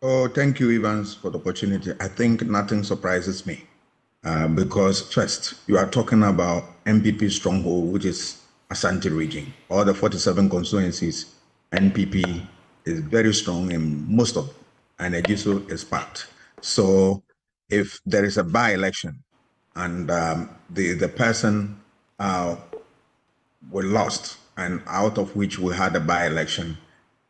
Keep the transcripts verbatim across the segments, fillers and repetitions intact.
Oh, thank you, Evans, for the opportunity. I think nothing surprises me uh, because first, you are talking about M P P stronghold, which is Asante region. All the forty-seven constituencies, N P P is very strong in most of them, and Ejisu is part. So if there is a by-election and um, the, the person uh, were lost, and out of which we had a by-election,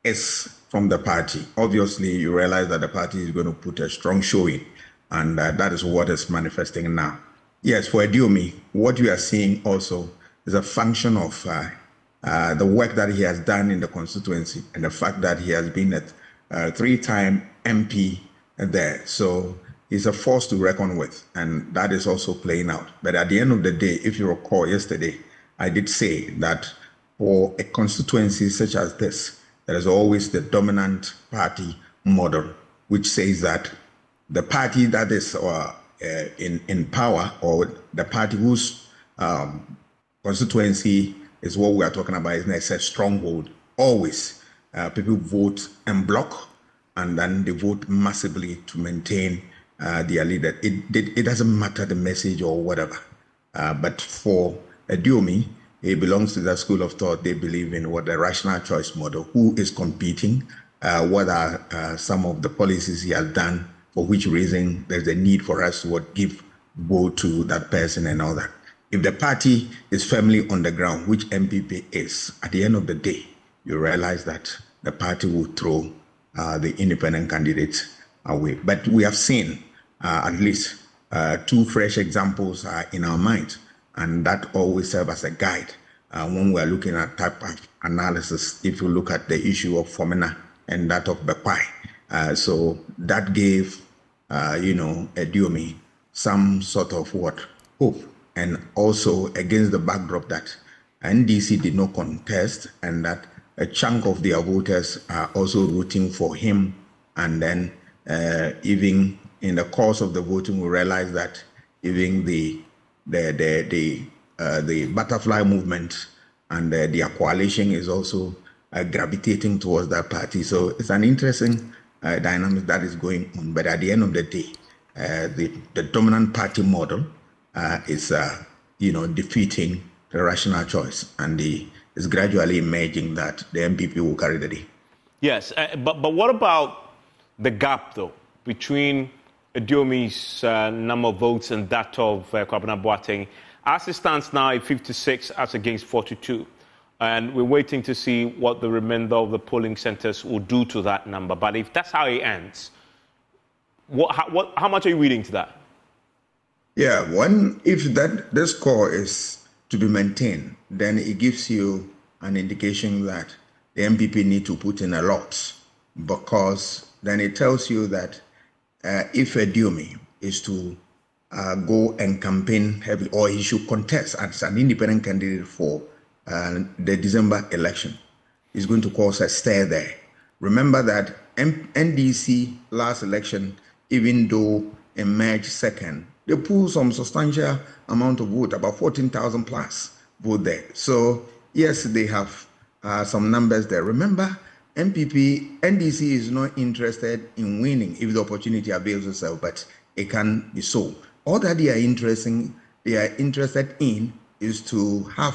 is from the party. Obviously, you realize that the party is going to put a strong showing, and uh, that is what is manifesting now. Yes, for Aduomi, what you are seeing also is a function of uh, uh, the work that he has done in the constituency and the fact that he has been a uh, three-time M P there. So he's a force to reckon with, and that is also playing out. But at the end of the day, if you recall yesterday, I did say that for a constituency such as this, there is always the dominant party model, which says that the party that is uh, in, in power, or the party whose um, constituency is what we are talking about, is a stronghold. Always uh, people vote en bloc, and then they vote massively to maintain uh, their leader. It, it, it doesn't matter the message or whatever. Uh, but for Aduomi, it belongs to that school of thought. They believe in what the rational choice model, who is competing, uh, what are uh, some of the policies he has done, for which reason there's a need for us to what, give vote to that person and all that. If the party is firmly on the ground, which M P P is, at the end of the day, you realize that the party will throw uh, the independent candidates away. But we have seen uh, at least uh, two fresh examples uh, in our mind. And that always serves as a guide uh, when we are looking at type of analysis. If you look at the issue of FOMENA and that of BAPAI, uh, so that gave uh, you know Aduomi some sort of what hope, and also against the backdrop that N D C did not contest, and that a chunk of their voters are also rooting for him. And then uh, even in the course of the voting, we realize that even the The the the, uh, the butterfly movement and uh, their coalition is also uh, gravitating towards that party. So it's an interesting uh, dynamic that is going on. But at the end of the day, uh, the the dominant party model uh, is uh, you know defeating the rational choice, and the, it's gradually emerging that the M P P will carry the day. Yes, uh, but but what about the gap though between Aduomi's uh, number of votes and that of uh, Kwabena Boateng? As it stands now at fifty-six as against forty-two. And we're waiting to see what the remainder of the polling centres will do to that number. But if that's how it ends, what, how, what, how much are you reading to that? Yeah, one, if that the score is to be maintained, then it gives you an indication that the M P P need to put in a lot, because then it tells you that Uh, if Aduomi is to uh, go and campaign heavily, or he should contest as an independent candidate for uh, the December election, is going to cause a stir there. Remember that M NDC last election, even though emerged second, they pulled some substantial amount of vote, about fourteen thousand plus vote there. So yes, they have uh, some numbers there. Remember, M P P, N D C is not interested in winning if the opportunity avails itself, but it can be so. All that they are interesting, they are interested in is to have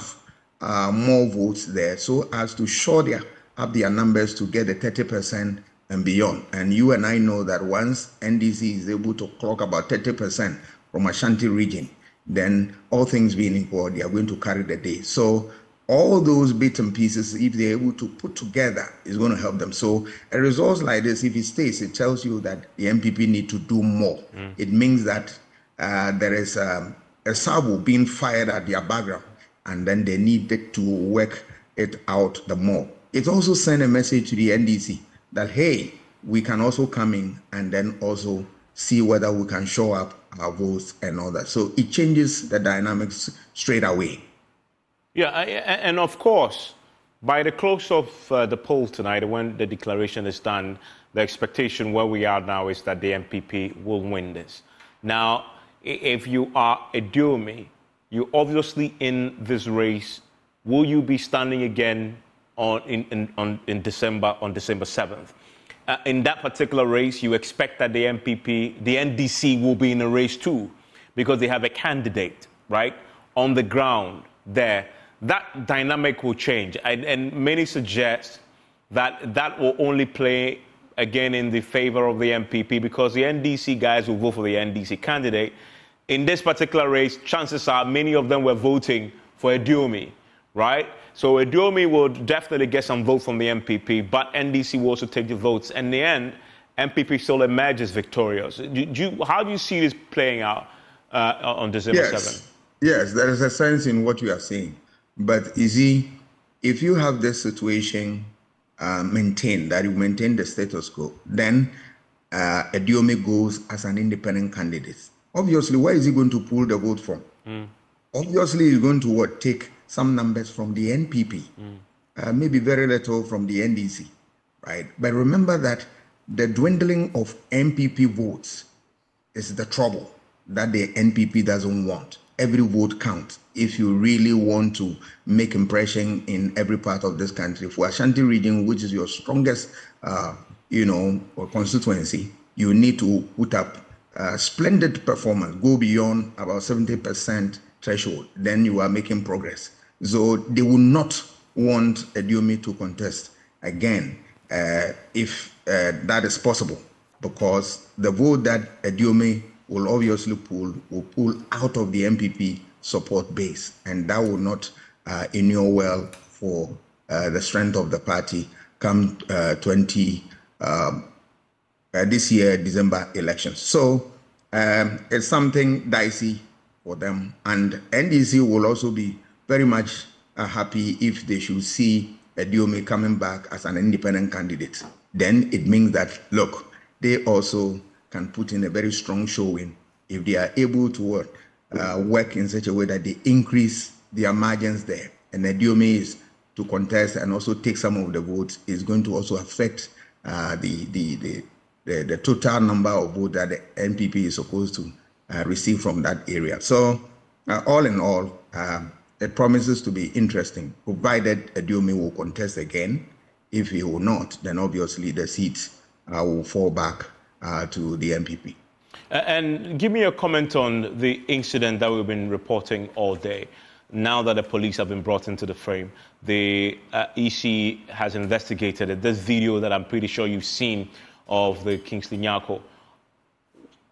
uh, more votes there, so as to shore their, up their numbers to get the thirty percent and beyond. And you and I know that once N D C is able to clock about thirty percent from Ashanti region, then all things being equal, they are going to carry the day. So all those bits and pieces, if they're able to put together, is going to help them. So a resource like this, if it stays, it tells you that the M P P need to do more. Mm. It means that uh, there is um, a salvo being fired at their background, and then they need to work it out the more. It also sends a message to the N D C that, hey, we can also come in and then also see whether we can show up our votes and all that. So it changes the dynamics straight away. Yeah, and of course, by the close of uh, the poll tonight, when the declaration is done, the expectation where we are now is that the M P P will win this. Now, if you are Aduomi, you're obviously in this race. Will you be standing again on in, in, on, in December, on December seventh? uh, in that particular race, you expect that the M P P, the N D C will be in a race too, because they have a candidate, right, on the ground there. That dynamic will change. And, and many suggest that that will only play again in the favor of the M P P, because the N D C guys will vote for the N D C candidate. In this particular race, chances are many of them were voting for Aduomi, right? So Aduomi will definitely get some vote from the M P P, but N D C will also take the votes. In the end, M P P still emerges victorious. Do, do you, how do you see this playing out uh, on December seventh? Yes, there is a sense in what you are saying. But Izzy, if you have this situation uh, maintained, that you maintain the status quo, then uh, Aduomi goes as an independent candidate. Obviously, where is he going to pull the vote from? Mm. Obviously, he's going to what, take some numbers from the N P P, mm. uh, maybe very little from the N D C, right? But remember that the dwindling of M P P votes is the trouble that the N P P doesn't want. Every vote counts if you really want to make impression in every part of this country. For Ashanti region, which is your strongest, uh, you know, or constituency, you need to put up a splendid performance, go beyond about seventy percent threshold. Then you are making progress. So they will not want Aduomi to contest again uh, if uh, that is possible, because the vote that Aduomi will obviously pull, will pull out of the M P P support base, and that will not uh, inure well for uh, the strength of the party come uh, twenty uh, uh, this year December elections. So um, it's something dicey for them, and N D C will also be very much uh, happy if they should see Aduomi coming back as an independent candidate. Then it means that, look, they also can put in a very strong showing if they are able to uh, work in such a way that they increase their margins there. And Aduomi is to contest and also take some of the votes is going to also affect uh, the, the, the, the, the total number of votes that the N P P is supposed to uh, receive from that area. So uh, all in all, uh, it promises to be interesting, provided Aduomi will contest again. If he will not, then obviously the seats uh, will fall back Uh, to the M P P. And give me a comment on the incident that we've been reporting all day. Now that the police have been brought into the frame, the uh, E C has investigated it. This video that I'm pretty sure you've seen of the Kingston Yako.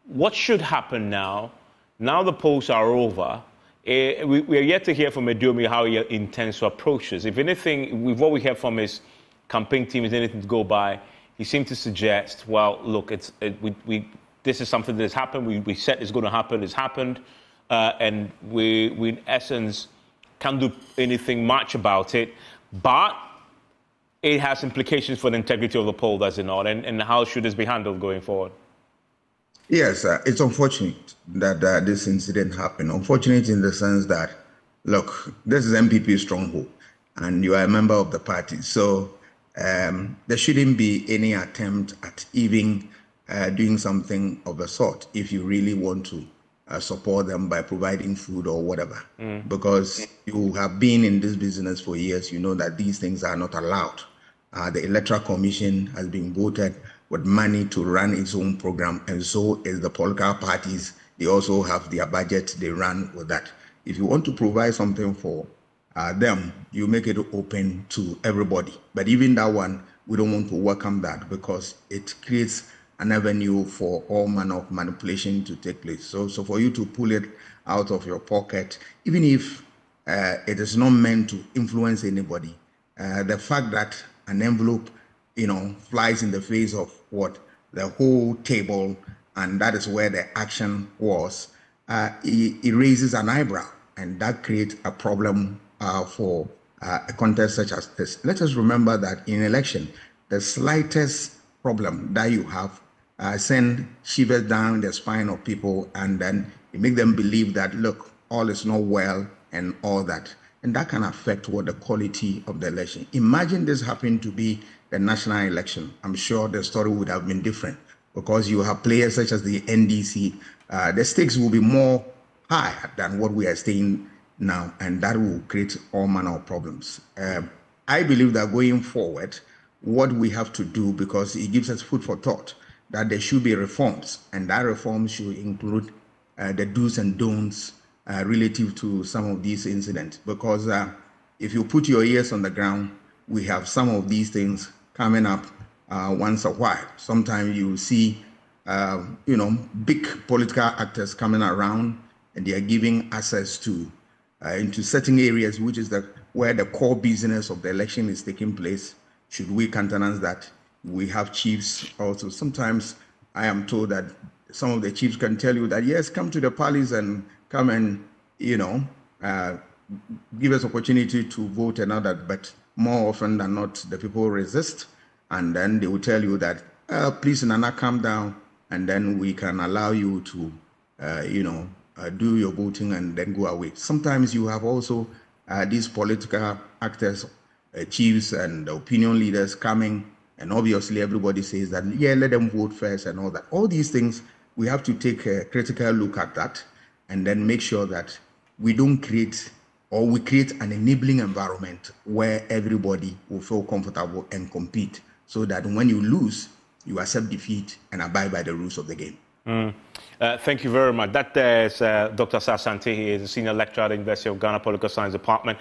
What should happen now? Now the polls are over. Uh, we, we are yet to hear from Aduomi how he intends to approach this. If anything, what we hear from his campaign team is anything to go by. He seemed to suggest, well, look, it's, it, we, we, this is something that has happened. We, we said it's going to happen. It's happened. Uh, and we, we, in essence, can't do anything much about it. But it has implications for the integrity of the poll, does it not? And, and how should this be handled going forward? Yes, uh, it's unfortunate that uh, this incident happened. Unfortunate in the sense that, look, this is M P P's stronghold, and you are a member of the party. So Um, there shouldn't be any attempt at even uh, doing something of the sort if you really want to uh, support them by providing food or whatever. Mm. Because you have been in this business for years, you know that these things are not allowed. Uh, the Electoral Commission has been voted with money to run its own program, and so is the political parties. They also have their budget, they run with that. If you want to provide something for Uh, them, you make it open to everybody. But even that one, we don't want to welcome that, because it creates an avenue for all manner of manipulation to take place. So, so for you to pull it out of your pocket, even if uh, it is not meant to influence anybody, uh, the fact that an envelope, you know, flies in the face of what the whole table, and that is where the action was, uh, it, it raises an eyebrow, and that creates a problem Uh, for uh, a contest such as this. Let us remember that in election, the slightest problem that you have uh, send shivers down the spine of people, and then you make them believe that, look, all is not well and all that. And that can affect what the quality of the election. Imagine this happened to be the national election. I'm sure the story would have been different, because you have players such as the N D C. Uh, the stakes will be more higher than what we are seeing now, and that will create all manner of problems. Um, I believe that going forward, what we have to do, because it gives us food for thought that there should be reforms, and that reform should include uh, the do's and don'ts uh, relative to some of these incidents. Because uh, if you put your ears on the ground, we have some of these things coming up uh, once a while. Sometimes you see, uh, you know, big political actors coming around, and they are giving access to uh, into certain areas, which is the where the core business of the election is taking place. Should we countenance that? We have chiefs also. Sometimes I am told that some of the chiefs can tell you that, yes, come to the palace and come and, you know, uh, give us opportunity to vote and all that. But more often than not, the people resist. And then they will tell you that, uh, please, Nana, calm down. And then we can allow you to, uh, you know, uh, do your voting and then go away. Sometimes you have also uh, these political actors, Uh, chiefs and opinion leaders coming, and obviously everybody says that, yeah, let them vote first and all that. All these things, we have to take a critical look at that, and then make sure that we don't create, or we create an enabling environment where everybody will feel comfortable and compete, so that when you lose, you accept defeat and abide by the rules of the game. Mm. Uh, thank you very much. That is uh, Doctor Asah-Asante. He is a senior lecturer at the University of Ghana Political Science Department.